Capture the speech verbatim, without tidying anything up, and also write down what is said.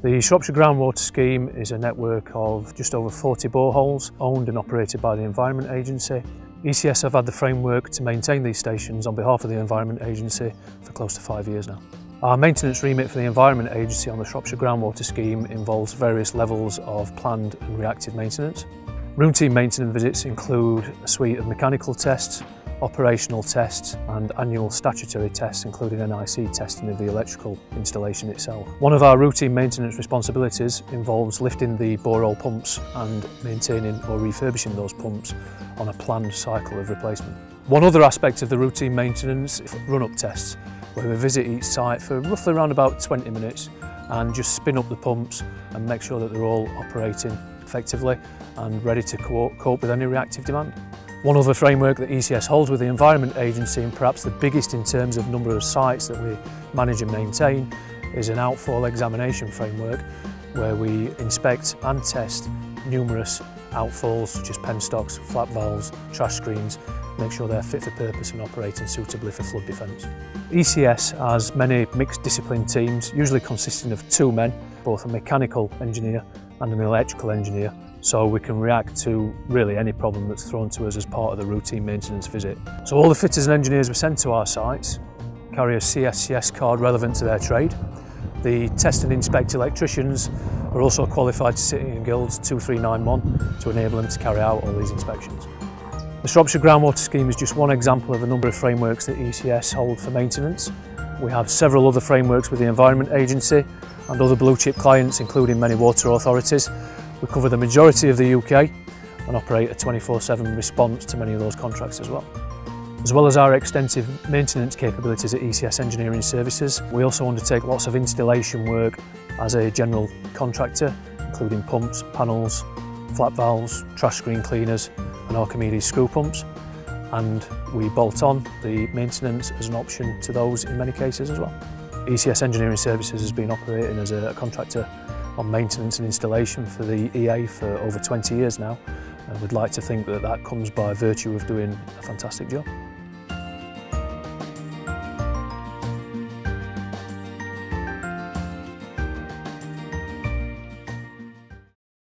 The Shropshire Groundwater Scheme is a network of just over forty boreholes owned and operated by the Environment Agency. E C S have had the framework to maintain these stations on behalf of the Environment Agency for close to five years now. Our maintenance remit for the Environment Agency on the Shropshire Groundwater Scheme involves various levels of planned and reactive maintenance. Routine maintenance visits include a suite of mechanical tests, operational tests and annual statutory tests, including N I C testing of the electrical installation itself. One of our routine maintenance responsibilities involves lifting the borehole pumps and maintaining or refurbishing those pumps on a planned cycle of replacement. One other aspect of the routine maintenance is run-up tests, where we visit each site for roughly around about twenty minutes and just spin up the pumps and make sure that they're all operating effectively and ready to cope with any reactive demand. One other framework that E C S holds with the Environment Agency, and perhaps the biggest in terms of number of sites that we manage and maintain, is an outfall examination framework where we inspect and test numerous outfalls such as penstocks, flap valves, trash screens, make sure they're fit for purpose and operating suitably for flood defence. E C S has many mixed discipline teams, usually consisting of two men, both a mechanical engineer and an electrical engineer, so we can react to really any problem that's thrown to us as part of the routine maintenance visit. So all the fitters and engineers we send to our sites carry a C S C S card relevant to their trade. The test and inspect electricians are also qualified to City and Guilds two three nine one to enable them to carry out all these inspections. The Shropshire Groundwater Scheme is just one example of a number of frameworks that E C S hold for maintenance. We have several other frameworks with the Environment Agency and other blue chip clients, including many water authorities. We cover the majority of the U K and operate a twenty-four seven response to many of those contracts as well. As well as our extensive maintenance capabilities at E C S Engineering Services, we also undertake lots of installation work as a general contractor, including pumps, panels, flap valves, trash screen cleaners and Archimedes screw pumps. And we bolt on the maintenance as an option to those in many cases as well. E C S Engineering Services has been operating as a contractor on maintenance and installation for the E A for over twenty years now, and we'd like to think that that comes by virtue of doing a fantastic job.